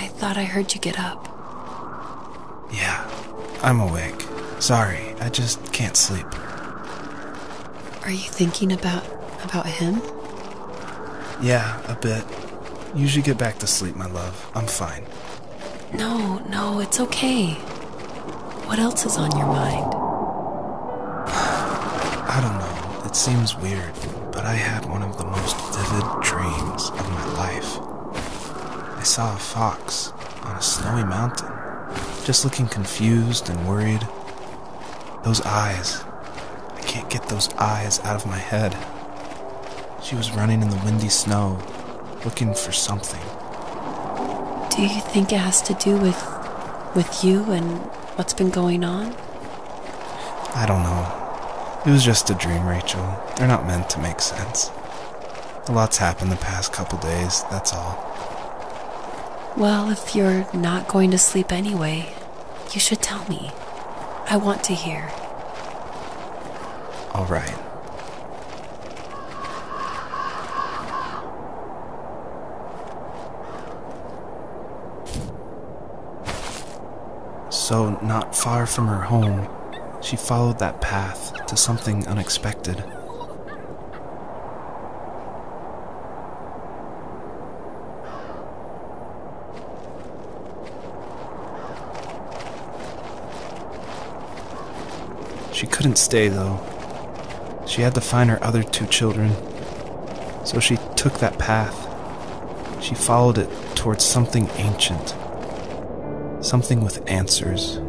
I thought I heard you get up. Yeah, I'm awake. Sorry, I just can't sleep. Are you thinking about him? Yeah, a bit. You should get back to sleep, my love. I'm fine. No, it's okay. What else is on your mind? I don't know. It seems weird, but I had one of the most vivid dreams of my life. I saw a fox on a snowy mountain, just looking confused and worried. Those eyes. I can't get those eyes out of my head. She was running in the windy snow, looking for something. Do you think it has to do with you and what's been going on? I don't know. It was just a dream, Rachel. They're not meant to make sense. A lot's happened the past couple days, that's all. Well, if you're not going to sleep anyway, you should tell me. I want to hear. All right. So, not far from her home, she followed that path to something unexpected. She couldn't stay, though. She had to find her other two children. So she took that path. She followed it towards something ancient. Something with answers.